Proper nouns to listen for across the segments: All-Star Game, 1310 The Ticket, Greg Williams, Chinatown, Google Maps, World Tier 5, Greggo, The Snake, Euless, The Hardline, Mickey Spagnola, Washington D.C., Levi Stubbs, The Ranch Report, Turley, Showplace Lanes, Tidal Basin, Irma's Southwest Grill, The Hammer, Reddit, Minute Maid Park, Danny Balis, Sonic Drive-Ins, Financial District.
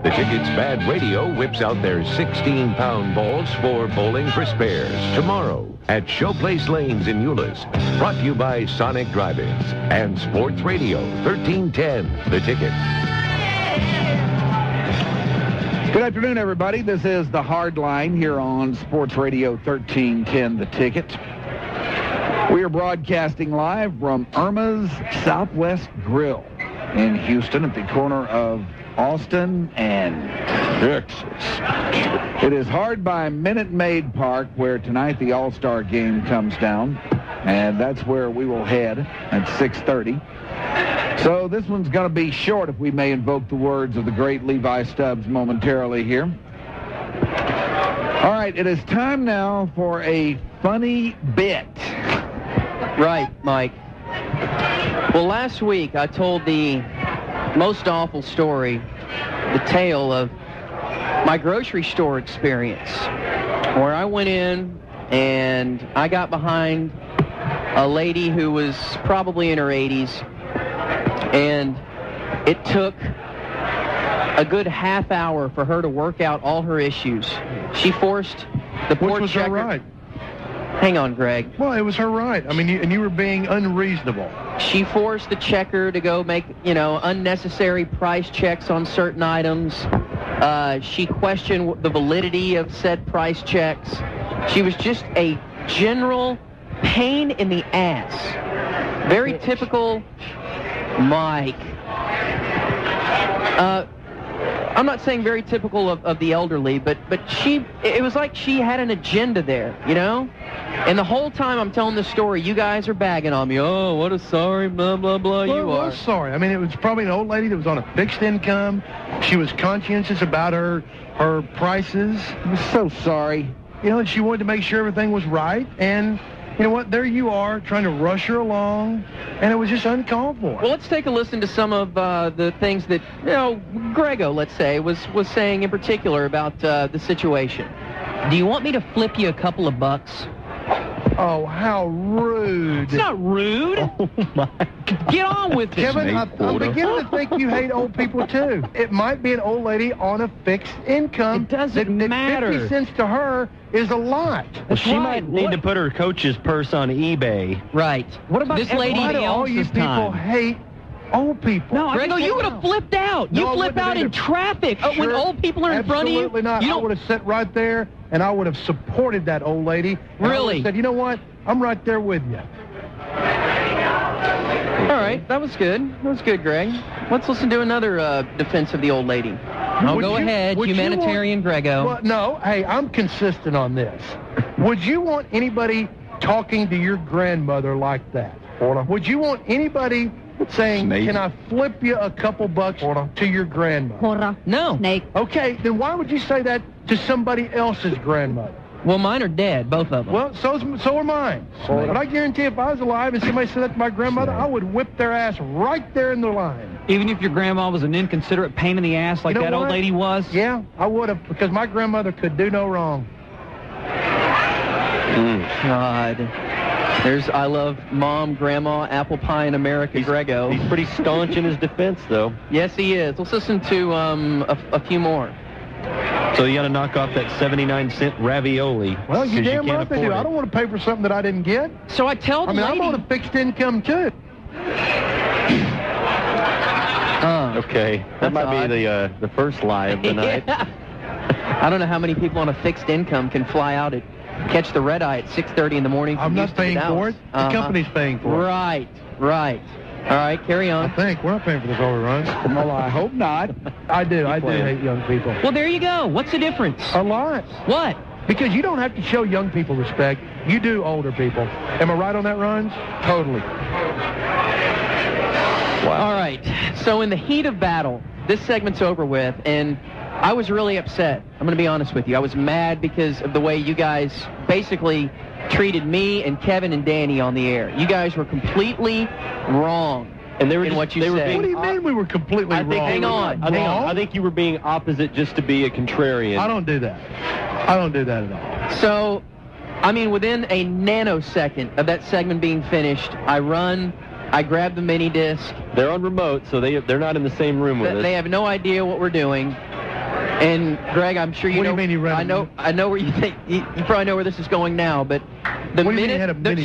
The Ticket's Bad Radio whips out their 16-pound balls for bowling for spares tomorrow at Showplace Lanes in Euless. Brought to you by Sonic Drive-Ins and Sports Radio 1310 The Ticket. Good afternoon, everybody. This is The Hardline here on Sports Radio 1310 The Ticket. We are broadcasting live from Irma's Southwest Grill in Houston at the corner of Austin and Texas. It is hard by Minute Maid Park, where tonight the All-Star Game comes down, and that's where we will head at 6:30. So this one's going to be short, if we may invoke the words of the great Levi Stubbs momentarily here. All right, it is time now for a funny bit. Right, Mike. Well, last week I told the most awful story, the tale of my grocery store experience, where I went in and I got behind a lady who was probably in her 80s, and it took a good half hour for her to work out all her issues. She forced the poor checker. Which was her right. Hang on, Greg. Well, it was her right. I mean, you were being unreasonable. She forced the checker to go make, unnecessary price checks on certain items. She questioned the validity of said price checks. She was just a general pain in the ass. Very typical Mike. I'm not saying very typical of the elderly, but it was like she had an agenda there, And the whole time I'm telling this story, you guys are bagging on me. Oh, what a sorry, blah, blah, blah, you are. Sorry. I mean, it was probably an old lady that was on a fixed income. She was conscientious about her prices. I'm so sorry. And she wanted to make sure everything was right, and... You know what? There you are, trying to rush her along, and it was just uncalled for. Well, let's take a listen to some of the things that, Greggo, let's say, was saying in particular about the situation. Do you want me to flip you a couple of bucks? Oh, how rude. It's not rude. Oh, my God. Get on with it. Kevin, I'm beginning to think you hate old people, too. It might be an old lady on a fixed income. It doesn't matter. 50 cents to her is a lot. Well, she might need to put her coach's purse on eBay. Right. What about this lady? Why do all you people hate old people? No, Greggo, you would have flipped out. You flip out in traffic when old people are in front of you. Absolutely not. I would have sat right there, and I would have supported that old lady. Really? I said, you know what? I'm right there with you. All right, that was good. That was good, Greg. Let's listen to another defense of the old lady. Oh, go ahead, humanitarian Greggo. Well, no, hey, I'm consistent on this. Would you want anybody talking to your grandmother like that? Would you want anybody saying, Snake, can I flip you a couple bucks to your grandmother? No. Snake. Okay, then why would you say that to somebody else's grandmother? Well, mine are dead, both of them. Well, so are mine. Snake. But I guarantee if I was alive and somebody said that to my grandmother, Snake, I would whip their ass right there in the line. Even if your grandma was an inconsiderate pain in the ass like that old lady was? Yeah, I would have, because my grandmother could do no wrong. God. I love Mom, Grandma, Apple Pie in America, Greggo. He's pretty staunch in his defense, though. Yes, he is. Let's listen to a few more. So you got to knock off that 79-cent ravioli. Well, you damn right they do. I don't want to pay for something that I didn't get. So I tell the lady... I'm on a fixed income, too. Okay. That might be the first lie of the night. Yeah. I don't know how many people on a fixed income can fly out at... Catch the red eye at 6:30 in the morning. I'm not paying for it. The company's paying for it. Right. All right, carry on. I think we're not paying for this overrun. Well, I hope not. I do hate young people. Well, there you go. What's the difference? A lot. What? Because you don't have to show young people respect. You do older people. Am I right on that, Runs? Totally. Wow. All right. So in the heat of battle, this segment's over with, and I was really upset. I'm going to be honest with you. I was mad because of the way you guys basically treated me and Kevin and Danny on the air. You guys were completely wrong in what you said. What do you mean we were completely wrong? I think you were being opposite just to be a contrarian. I don't do that. I don't do that at all. So, I mean, within a nanosecond of that segment being finished, I grab the mini disc. They're on remote, so they're not in the same room with us. They have no idea what we're doing. And Greg, I'm sure you know. What do you mean you read them? I know where you think. You probably know where this is going now, but the minute.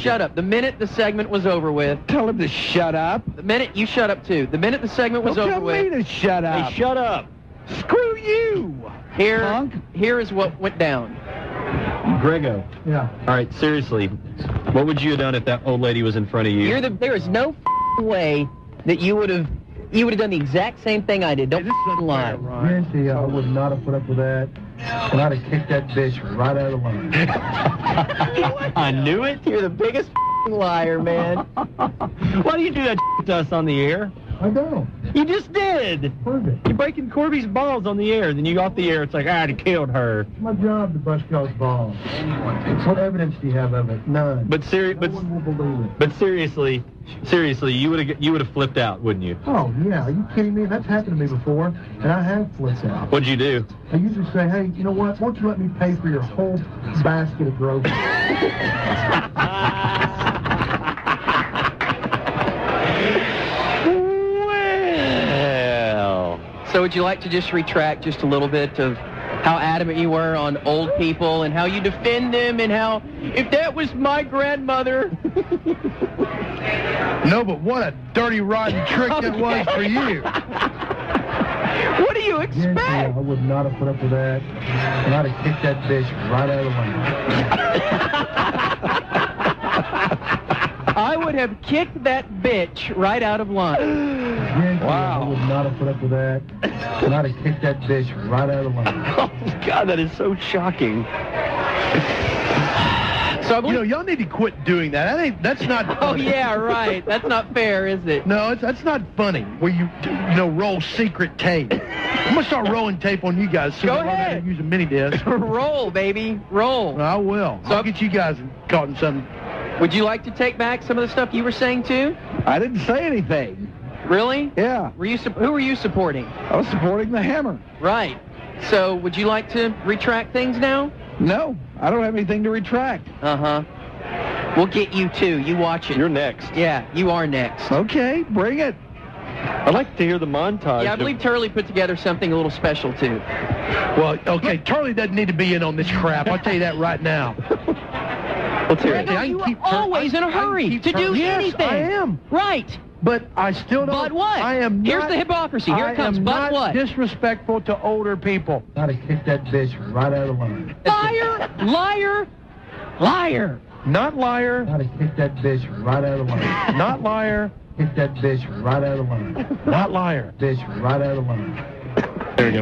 Shut up. The minute the segment was over with. Tell him to shut up. The minute you shut up too. The minute the segment was over with. Don't tell me to shut up. Hey, shut up. Screw you. Here is what went down. Greggo. Yeah. All right, seriously, what would you have done if that old lady was in front of you? There is no way that you would have done the exact same thing I did. Don't lie. Nancy, I would not have put up with that. And I'd have kicked that bitch right out of the line. I knew it. You're the biggest liar, man. Why do you do that to us on the air? I don't. You just did. Perfect. You're breaking Corby's balls on the air. Then you got off the air. It's like, I'd have killed her. It's my job to bust y'all's balls. What evidence do you have of it? None. But seriously, you would have flipped out, wouldn't you? Oh yeah. Are you kidding me? That's happened to me before, and I have flipped out. What'd you do? I usually say, hey, you know what? Won't you let me pay for your whole basket of groceries? So would you like to just retract just a little bit of how adamant you were on old people and how you defend them and how, if that was my grandmother. No, but what a dirty, rotten trick that was for you. What do you expect? Yeah, I would not have put up with that. And I'd have kicked that bitch right out of the line. I would have kicked that bitch right out of line. Wow. I would not have put up with that. And I'd have kicked that bitch right out of the line. Oh, God, that is so shocking. So you know, y'all need to quit doing that. That's not funny. Oh, yeah, right. That's not fair, is it? No, that's not funny, where you roll secret tape. I'm going to start rolling tape on you guys. Go ahead. Use a mini disc. Roll, baby. Roll. I will. So I'll get you guys caught in something. Would you like to take back some of the stuff you were saying, too? I didn't say anything. Really? Yeah. Who were you supporting? I was supporting the Hammer. Right. So would you like to retract things now? No, I don't have anything to retract. Uh-huh. We'll get you too. You watch it. You're next. Yeah, you are next. Okay, bring it. I'd like to hear the montage. Yeah, I believe Turley put together something a little special too. Well, okay, Turley doesn't need to be in on this crap. I'll tell you that right now. Well, Turley, you are always in a hurry to do anything. Yes, I am. Right. But I still don't... But what? I am not... Here's the hypocrisy. Here it comes. But what? I am not disrespectful to older people. I'd have kicked that bitch right out of the line. Liar! Liar! Liar! Not liar. I'd have kicked that bitch right out of the line. Not liar. Kick that bitch right out of the line. Not liar. Bitch right out of the line. There we go.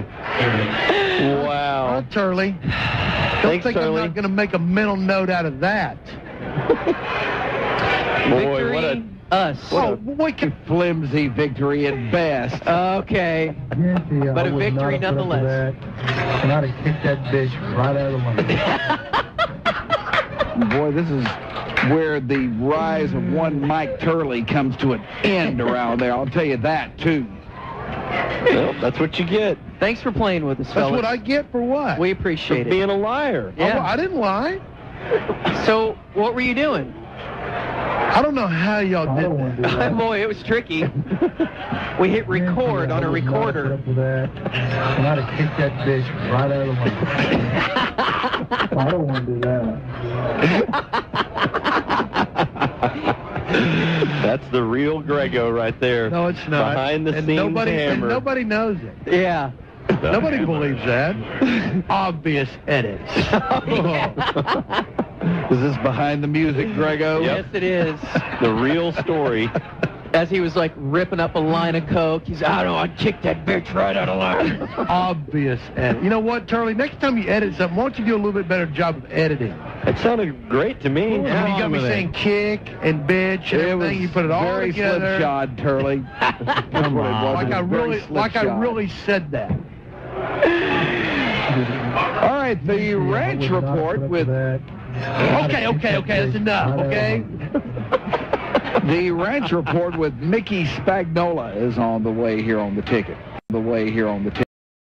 Wow. All right, Turley. Thanks, Turley. I'm not going to make a mental note out of that. Boy, what a... Us. Oh, wicked flimsy victory at best. Okay. But a victory nonetheless. And I'd have kicked that bitch right out of the money. Boy, this is where the rise of one Mike Turley comes to an end around there. I'll tell you that, too. Well, that's what you get. Thanks for playing with us, fellas. That's what I get for what? We appreciate it. For being a liar. Yeah. I didn't lie. So, what were you doing? I don't know how y'all did that. Boy, it was tricky. We hit record on a recorder. And I'd have kicked that bitch right out of my... I don't want to do that. That's the real Greggo right there. No, it's not. Behind the scenes Hammer. Nobody knows it. Yeah. Nobody believes that. Obvious edits. Oh, yeah. Is this behind the music, Greggo? Yep. Yes, it is. The real story. As he was, like, ripping up a line of coke, he's, I don't know, I'd kick that bitch right out of line. Obvious edit. You know what, Turley? Next time you edit something, why don't you do a little bit better job of editing? It sounded great to me. You got me saying kick and bitch and everything. You put it all together. Very slipshod, Turley. Come on. Like I really said that. All right, the Ranch Report with... Okay, that's enough, okay? The Ranch Report with Mickey Spagnola is on the way here on the ticket.